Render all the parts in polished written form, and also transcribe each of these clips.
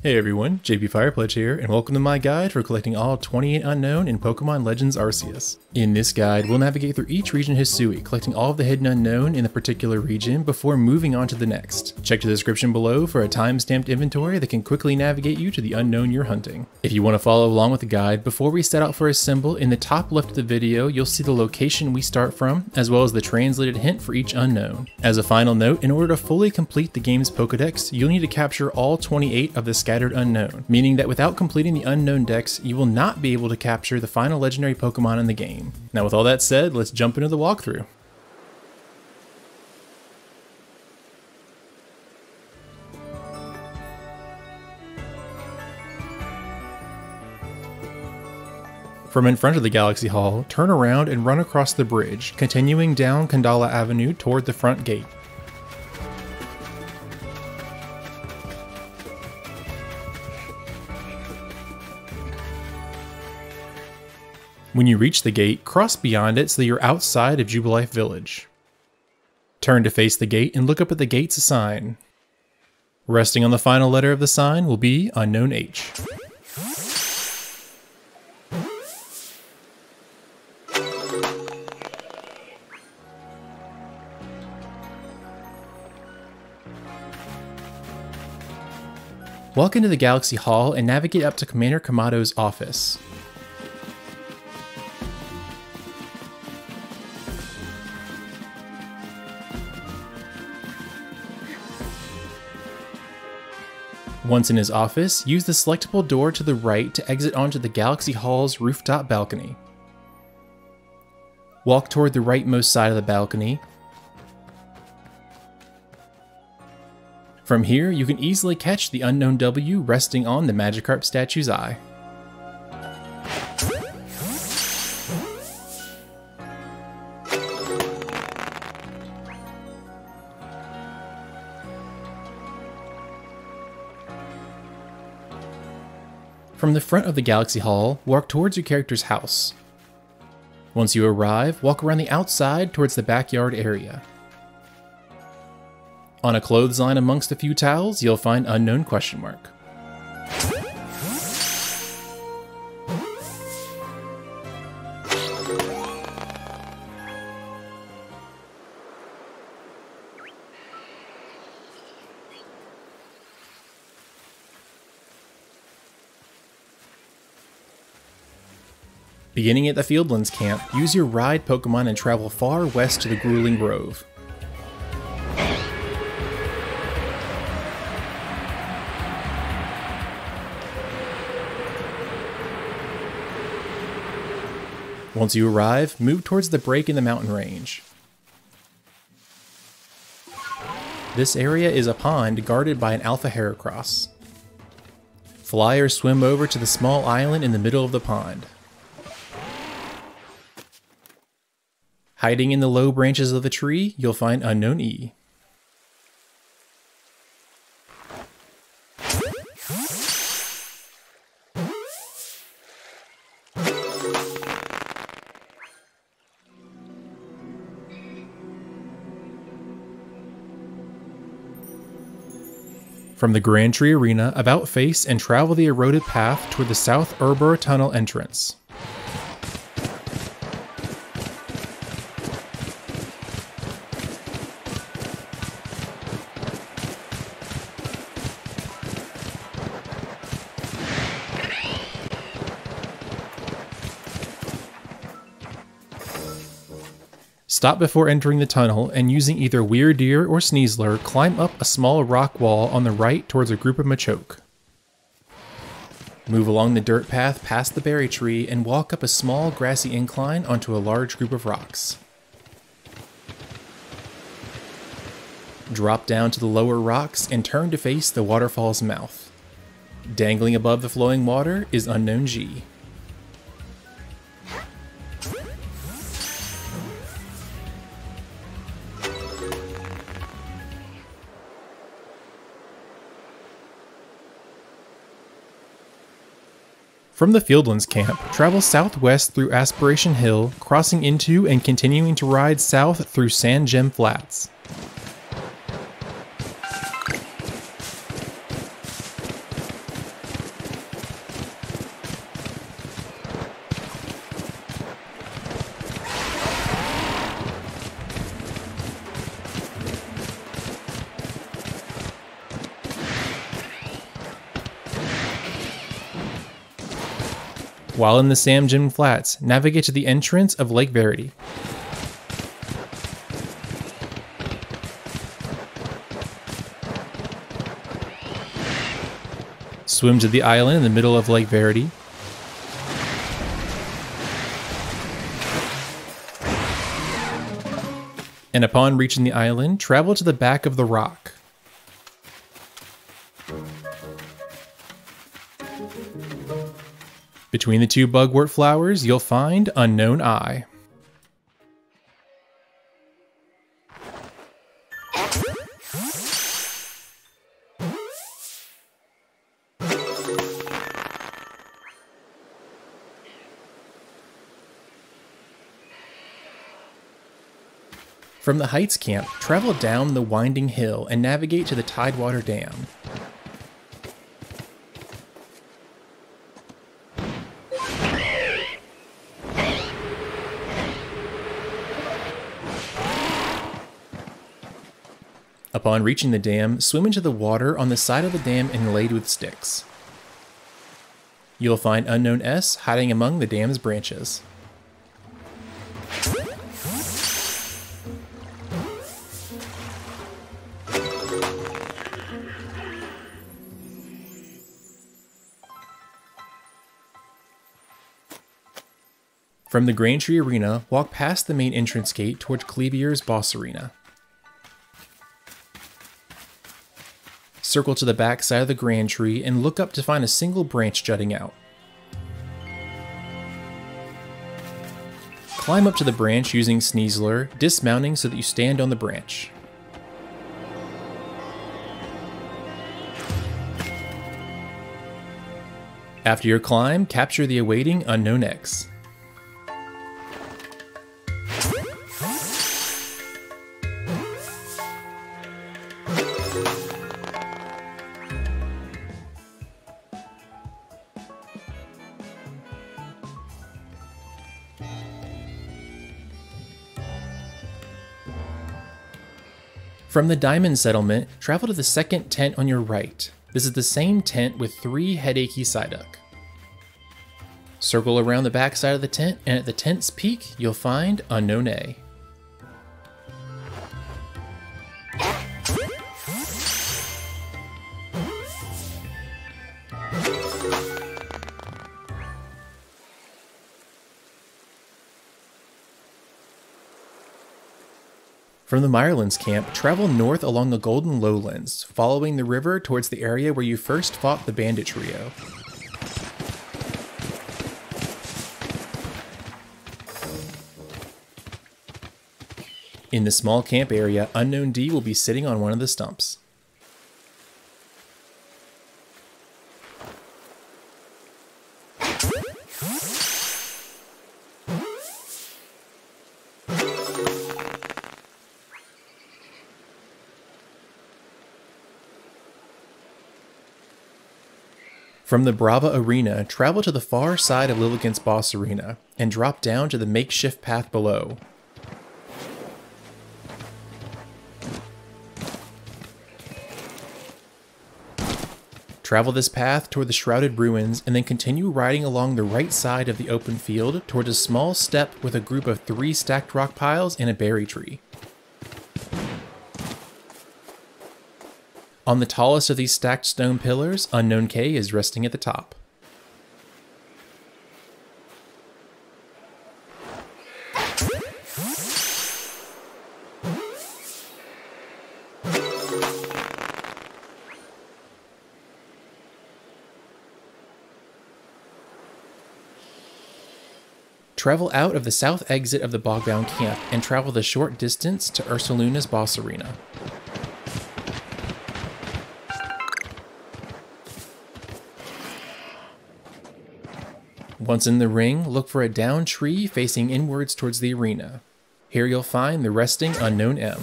Hey everyone, JPFirePledge here, and welcome to my guide for collecting all 28 unknown in Pokemon Legends Arceus. In this guide, we'll navigate through each region of Hisui, collecting all of the hidden unknown in the particular region before moving on to the next. Check the description below for a time-stamped inventory that can quickly navigate you to the unknown you're hunting. If you want to follow along with the guide, before we set out for a symbol, in the top left of the video, you'll see the location we start from, as well as the translated hint for each unknown. As a final note, in order to fully complete the game's Pokédex, you'll need to capture all 28 of the scattered unknown, meaning that without completing the unknown decks, you will not be able to capture the final legendary Pokemon in the game. Now with all that said, let's jump into the walkthrough. From in front of the Galaxy Hall, turn around and run across the bridge, continuing down Kandala Avenue toward the front gate. When you reach the gate, cross beyond it so that you're outside of Jubilife Village. Turn to face the gate and look up at the gate's sign. Resting on the final letter of the sign will be Unknown H. Walk into the Galaxy Hall and navigate up to Commander Kamado's office. Once in his office, use the selectable door to the right to exit onto the Galaxy Hall's rooftop balcony. Walk toward the rightmost side of the balcony. From here, you can easily catch the Unknown W resting on the Magikarp statue's eye. From the front of the Galaxy Hall, walk towards your character's house. Once you arrive, walk around the outside towards the backyard area. On a clothesline amongst a few towels, you'll find Unknown question mark. Beginning at the Fieldlands Camp, use your ride Pokemon and travel far west to the Grueling Grove. Once you arrive, move towards the break in the mountain range. This area is a pond guarded by an Alpha Heracross. Fly or swim over to the small island in the middle of the pond. Hiding in the low branches of the tree, you'll find Unknown E. From the Grand Tree Arena, about face and travel the eroded path toward the South Urbor Tunnel entrance. Stop before entering the tunnel, and using either Wyrdeer or Sneasler, climb up a small rock wall on the right towards a group of Machoke. Move along the dirt path past the berry tree, and walk up a small grassy incline onto a large group of rocks. Drop down to the lower rocks, and turn to face the waterfall's mouth. Dangling above the flowing water is Unknown G. From the Fieldlands Camp, travel southwest through Aspiration Hill, crossing into and continuing to ride south through Sandgem Flats. While in the Samjin Flats, navigate to the entrance of Lake Verity. Swim to the island in the middle of Lake Verity. And upon reaching the island, travel to the back of the rock. Between the two bugwort flowers, you'll find Unown Eye. From the Heights Camp, travel down the winding hill and navigate to the Tidewater Dam. Upon reaching the dam, swim into the water on the side of the dam inlaid with sticks. You'll find Unown S hiding among the dam's branches. From the Grand Tree Arena, walk past the main entrance gate towards Clevier's Boss Arena. Circle to the back side of the Grand Tree and look up to find a single branch jutting out. Climb up to the branch using Sneasler, dismounting so that you stand on the branch. After your climb, capture the awaiting Unown X. From the Diamond Settlement, travel to the second tent on your right. This is the same tent with 3 headachy Psyduck. Circle around the back side of the tent, and at the tent's peak, you'll find Unown A. From the Mirelands camp, travel north along the Golden Lowlands, following the river towards the area where you first fought the Bandit Trio. In the small camp area, Unown D will be sitting on one of the stumps. From the Brava Arena, travel to the far side of Lilligant's Boss Arena, and drop down to the makeshift path below. Travel this path toward the Shrouded Ruins, and then continue riding along the right side of the open field towards a small step with a group of 3 stacked rock piles and a berry tree. On the tallest of these stacked stone pillars, Unown K is resting at the top. Travel out of the south exit of the Bogbound camp and travel the short distance to Ursaluna's Boss Arena. Once in the ring, look for a downed tree facing inwards towards the arena. Here you'll find the resting Unown M.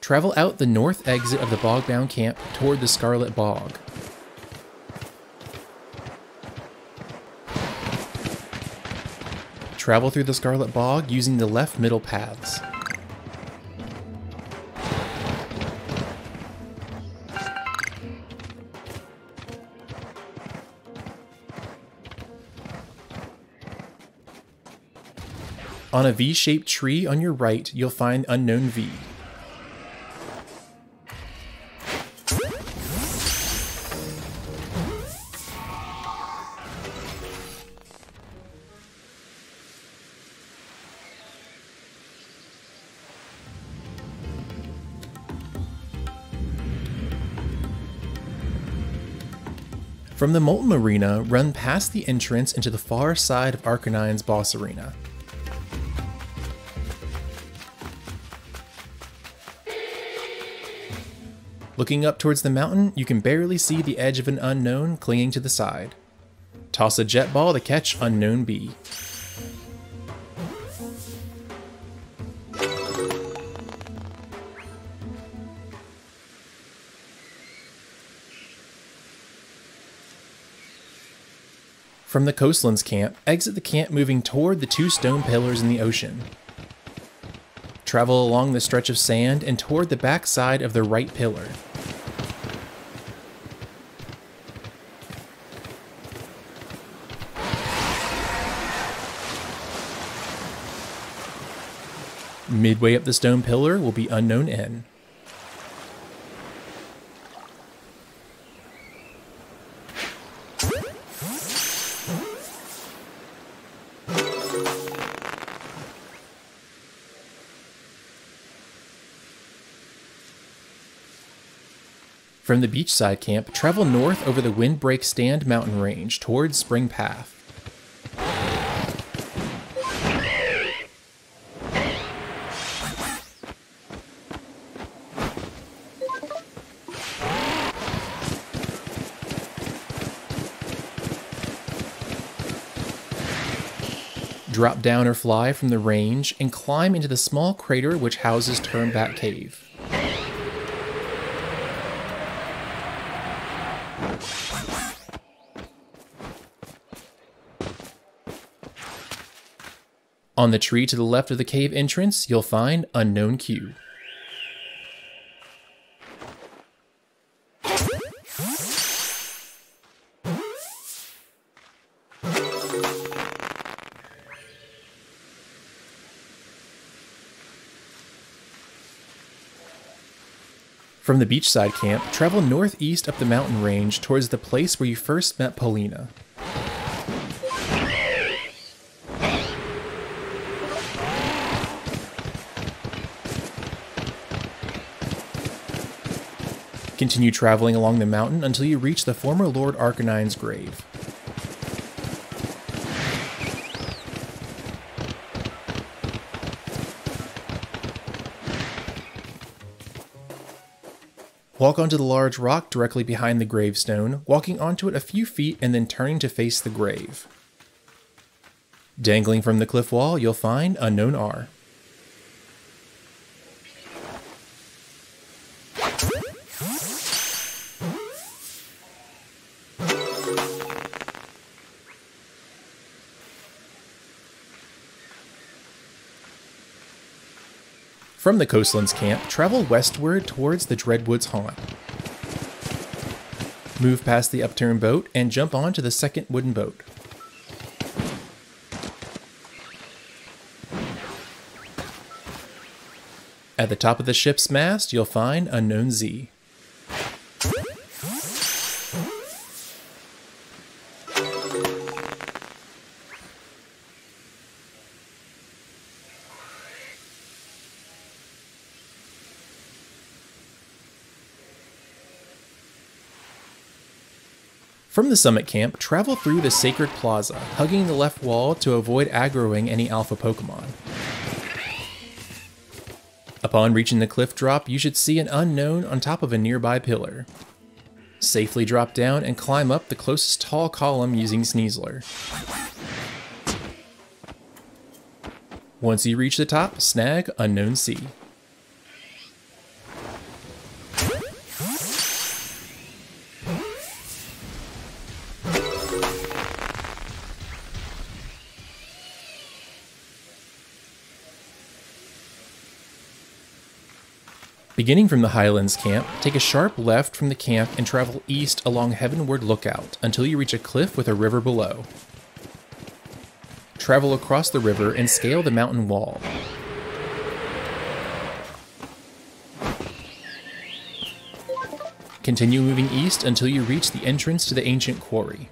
Travel out the north exit of the Bogbound camp toward the Scarlet Bog. Travel through the Scarlet Bog using the left middle paths. On a V-shaped tree on your right, you'll find Unknown V. From the Molten Arena, run past the entrance into the far side of Arcanine's boss arena. Looking up towards the mountain, you can barely see the edge of an Unknown clinging to the side. Toss a jet ball to catch Unknown B. From the Coastlands camp, exit the camp moving toward the two stone pillars in the ocean. Travel along the stretch of sand and toward the back side of the right pillar. Midway up the stone pillar will be Unknown N. From the beachside camp, travel north over the Windbreak Stand mountain range towards Spring Path. Drop down or fly from the range and climb into the small crater which houses Turnback Cave. On the tree to the left of the cave entrance, you'll find Unknown Q. From the beachside camp, travel northeast up the mountain range towards the place where you first met Paulina. Continue traveling along the mountain until you reach the former Lord Arcanine's grave. Walk onto the large rock directly behind the gravestone, walking onto it a few feet and then turning to face the grave. Dangling from the cliff wall, you'll find Unknown R. From the Coastlands camp, travel westward towards the Dreadwoods Haunt. Move past the upturned boat and jump onto the second wooden boat. At the top of the ship's mast, you'll find Unknown Z. From the Summit Camp, travel through the Sacred Plaza, hugging the left wall to avoid aggroing any alpha Pokemon. Upon reaching the cliff drop, you should see an Unknown on top of a nearby pillar. Safely drop down and climb up the closest tall column using Sneasler. Once you reach the top, snag Unknown C. Beginning from the Highlands Camp, take a sharp left from the camp and travel east along Heavenward Lookout until you reach a cliff with a river below. Travel across the river and scale the mountain wall. Continue moving east until you reach the entrance to the ancient quarry.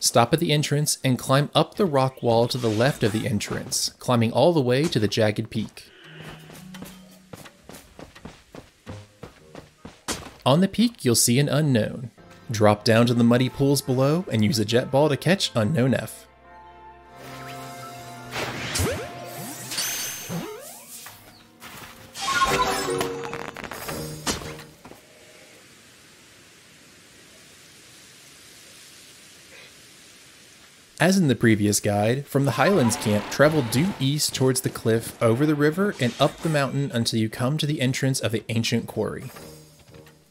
Stop at the entrance and climb up the rock wall to the left of the entrance, climbing all the way to the jagged peak. On the peak, you'll see an unknown. Drop down to the muddy pools below and use a jet ball to catch Unknown F. As in the previous guide, from the Highlands Camp, travel due east towards the cliff, over the river, and up the mountain until you come to the entrance of the ancient quarry.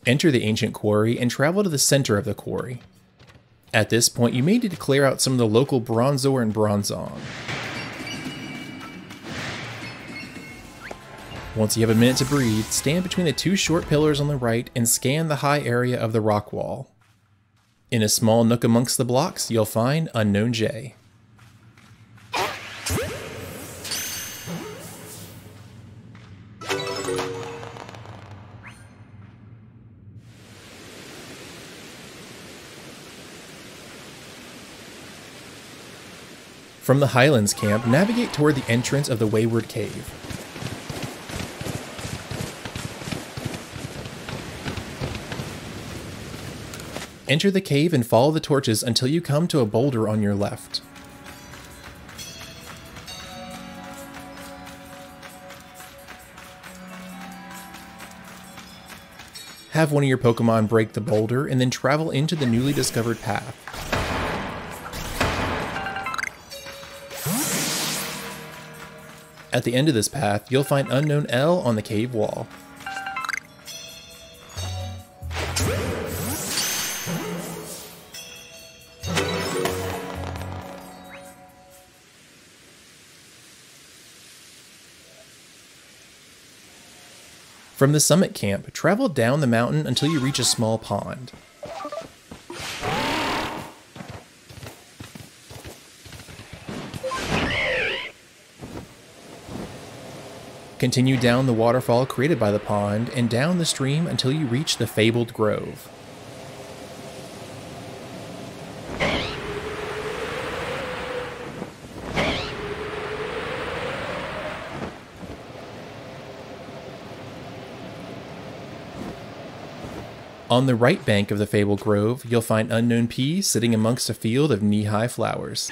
Enter the ancient quarry and travel to the center of the quarry. At this point, you may need to clear out some of the local Bronzor and Bronzong. Once you have a minute to breathe, stand between the two short pillars on the right and scan the high area of the rock wall. In a small nook amongst the blocks, you'll find Unknown J. From the Highlands Camp, navigate toward the entrance of the Wayward Cave. Enter the cave and follow the torches until you come to a boulder on your left. Have one of your Pokemon break the boulder and then travel into the newly discovered path. At the end of this path, you'll find Unknown L on the cave wall. From the Summit Camp, travel down the mountain until you reach a small pond. Continue down the waterfall created by the pond and down the stream until you reach the Fabled Grove. On the right bank of the Fabled Grove, you'll find Unknown P sitting amongst a field of knee-high flowers.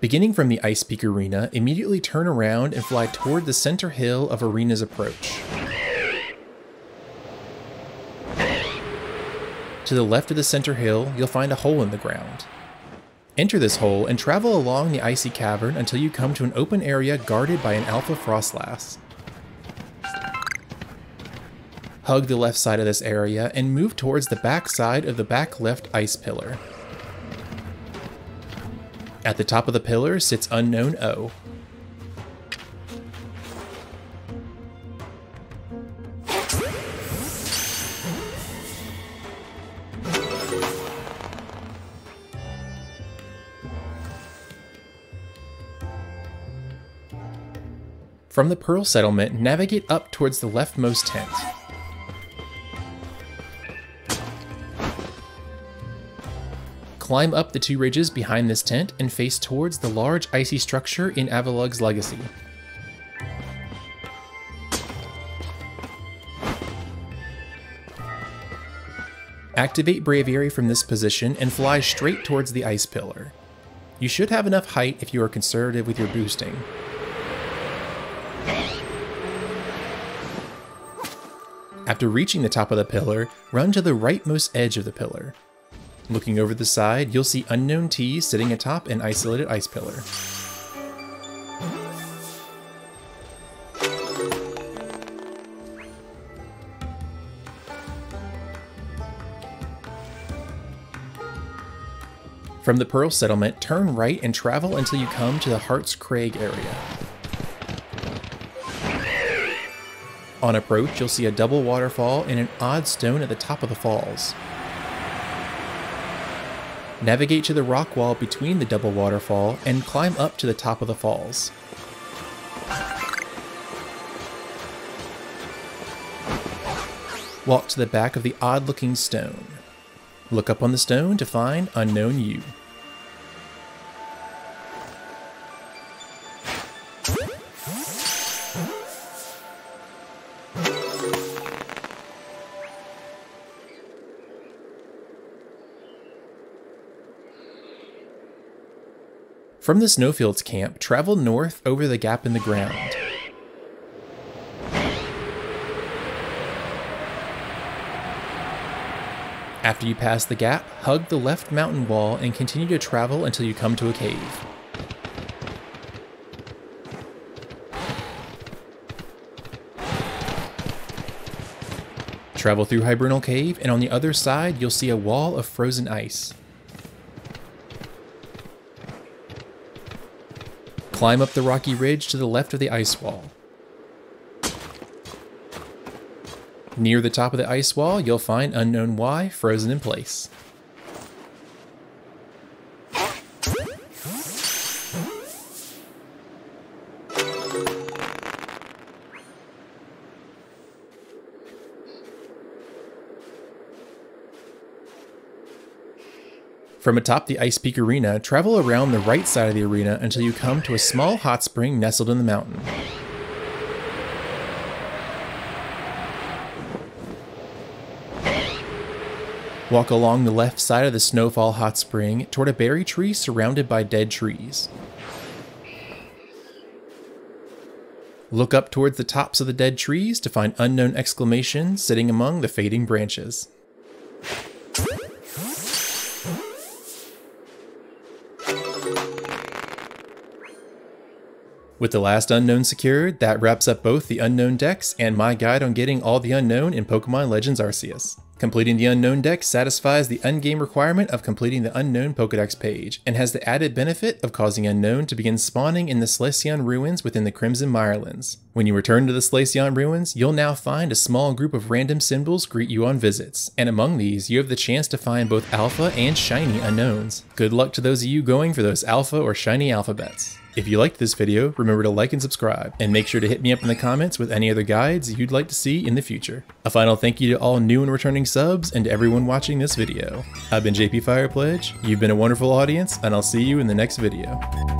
Beginning from the Ice Peak Arena, immediately turn around and fly toward the center hill of Arena's approach. To the left of the center hill, you'll find a hole in the ground. Enter this hole and travel along the icy cavern until you come to an open area guarded by an Alpha Frostlass. Hug the left side of this area and move towards the back side of the back left ice pillar. At the top of the pillar sits Unknown O. From the Pearl Settlement, navigate up towards the leftmost tent. Climb up the two ridges behind this tent and face towards the large icy structure in Avalug's Legacy. Activate Braviary from this position and fly straight towards the ice pillar. You should have enough height if you are conservative with your boosting. After reaching the top of the pillar, run to the rightmost edge of the pillar. Looking over the side, you'll see Unknown T sitting atop an isolated ice pillar. From the Pearl Settlement, turn right and travel until you come to the Heart's Crag area. On approach, you'll see a double waterfall and an odd stone at the top of the falls. Navigate to the rock wall between the double waterfall and climb up to the top of the falls. Walk to the back of the odd-looking stone. Look up on the stone to find Unknown U. From the Snowfields camp, travel north over the gap in the ground. After you pass the gap, hug the left mountain wall and continue to travel until you come to a cave. Travel through Hibernal Cave, and on the other side, you'll see a wall of frozen ice. Climb up the rocky ridge to the left of the ice wall. Near the top of the ice wall, you'll find Unknown Y frozen in place. From atop the Ice Peak Arena, travel around the right side of the arena until you come to a small hot spring nestled in the mountain. Walk along the left side of the snowfall hot spring toward a berry tree surrounded by dead trees. Look up towards the tops of the dead trees to find Unknown Exclamation sitting among the fading branches. With the last unknown secured, that wraps up both the unknown decks and my guide on getting all the unknown in Pokemon Legends Arceus. Completing the Unknown deck satisfies the endgame requirement of completing the Unknown Pokédex page, and has the added benefit of causing Unknown to begin spawning in the Silesian Ruins within the Crimson Mirelands. When you return to the Silesian Ruins, you'll now find a small group of random symbols greet you on visits, and among these, you have the chance to find both Alpha and Shiny Unknowns. Good luck to those of you going for those Alpha or Shiny Alphabets. If you liked this video, remember to like and subscribe, and make sure to hit me up in the comments with any other guides you'd like to see in the future. A final thank you to all new and returning subs and to everyone watching this video. I've been JPFirePledge, you've been a wonderful audience, and I'll see you in the next video.